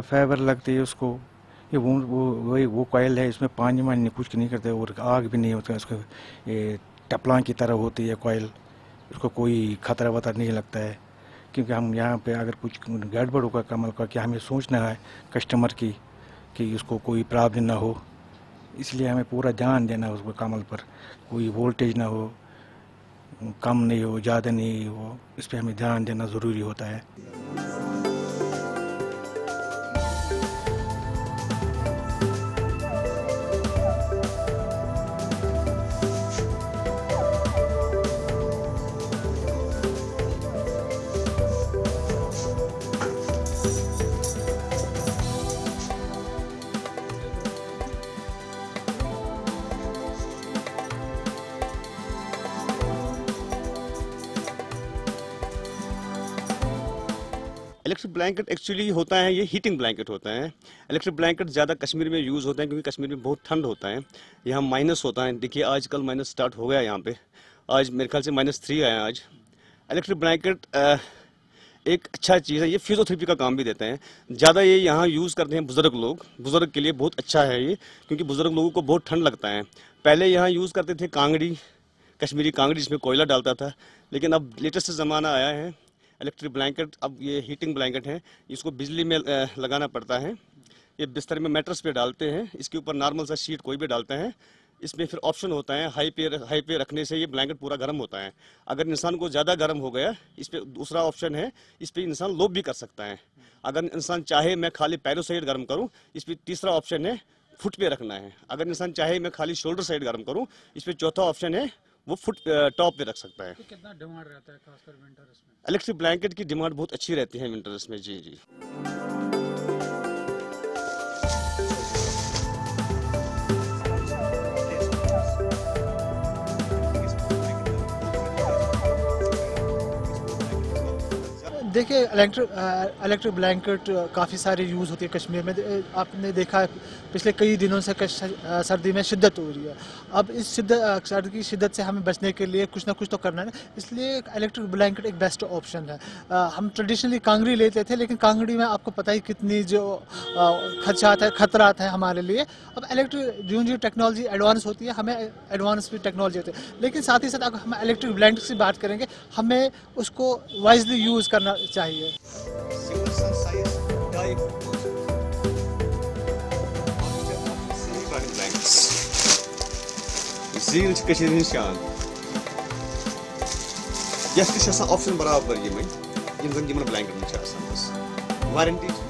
Fibre लगती है उसको, ये वो कोयल है, इसमें पानी वानी कुछ नहीं करते और आग भी नहीं होता है। उसको ये टपलां की तरह होती है कोयल, उसको कोई खतरा वतरा नहीं लगता है। क्योंकि हम यहाँ पे अगर कुछ गड़बड़ होगा कमल का कि हमें सोचना है कस्टमर की कि उसको कोई प्रॉब्लम ना हो, इसलिए हमें पूरा ध्यान देना है उसको कमल पर, कोई वोल्टेज ना हो, कम नहीं हो, ज़्यादा नहीं हो, इस पर हमें ध्यान देना ज़रूरी होता है। इलेक्ट्रिक ब्लैंकेट एक्चुअली होता है, ये हीटिंग ब्लैंकेट होता है। इलेक्ट्रिक ब्लैंकेट ज़्यादा कश्मीर में यूज़ होता है क्योंकि कश्मीर में बहुत ठंड होता है। यहाँ माइनस होता है, देखिए आजकल माइनस स्टार्ट हो गया यहाँ पे, आज मेरे ख्याल से -3 आया आज। इलेक्ट्रिक ब्लैंकेट एक अच्छा चीज़ है, ये फिजियोथेरेपी का काम भी देते हैं। ज़्यादा ये यहाँ यूज़ करते हैं बुज़ुर्ग लोग, बुज़ुर्ग के लिए बहुत अच्छा है ये, क्योंकि बुज़ुर्ग लोगों को बहुत ठंड लगता है। पहले यहाँ यूज़ करते थे कांगड़ी, कश्मीरी कांगड़ी, जिसमें कोयला डालता था, लेकिन अब लेटेस्ट ज़माना आया है इलेक्ट्रिक ब्लैंकेट। अब ये हीटिंग ब्लैंकेट है, इसको बिजली में लगाना पड़ता है। ये बिस्तर में मैट्रेस पे डालते हैं, इसके ऊपर नॉर्मल सा शीट कोई भी डालते हैं। इसमें फिर ऑप्शन होता है हाई पे रखने से ये ब्लैंकेट पूरा गर्म होता है। अगर इंसान को ज़्यादा गर्म हो गया, इस पर दूसरा ऑप्शन है, इस पर इंसान लोभ भी कर सकता है। अगर इंसान चाहे मैं खाली पैरों साइड गर्म करूँ, इस पर तीसरा ऑप्शन है फुट पे रखना है। अगर इंसान चाहे मैं खाली शोल्डर साइड गर्म करूँ, इस पर चौथा ऑप्शन है वो फुट टॉप पे रख सकता है। तो कितना डिमांड रहता है खासकर विंटर्स में? इलेक्ट्रिक ब्लैंकेट की डिमांड बहुत अच्छी रहती है विंटर्स में। जी जी। देखिए इलेक्ट्रिक ब्लैंकेट काफ़ी सारे यूज़ होती है कश्मीर में। आपने देखा पिछले कई दिनों से सर्दी में शिद्दत हो रही है। अब इस सर्दी की शिद्दत से हमें बचने के लिए कुछ ना कुछ तो करना है, इसलिए इलेक्ट्रिक ब्लैंकेट एक बेस्ट ऑप्शन है। हम ट्रेडिशनली कांगड़ी लेते थे, लेकिन कांगड़ी में आपको पता ही कितनी जो खतरा आता है हमारे लिए। अब इलेक्ट्रिक जो टेक्नोलॉजी एडवांस होती है, हमें एडवांस भी टेक्नोलॉजी होती है, लेकिन साथ ही साथ अगर हम इलेक्ट्रिक ब्लैंकेट से बात करेंगे, हमें उसको वाइजली यूज़ करना चाहिए। Blanket warranty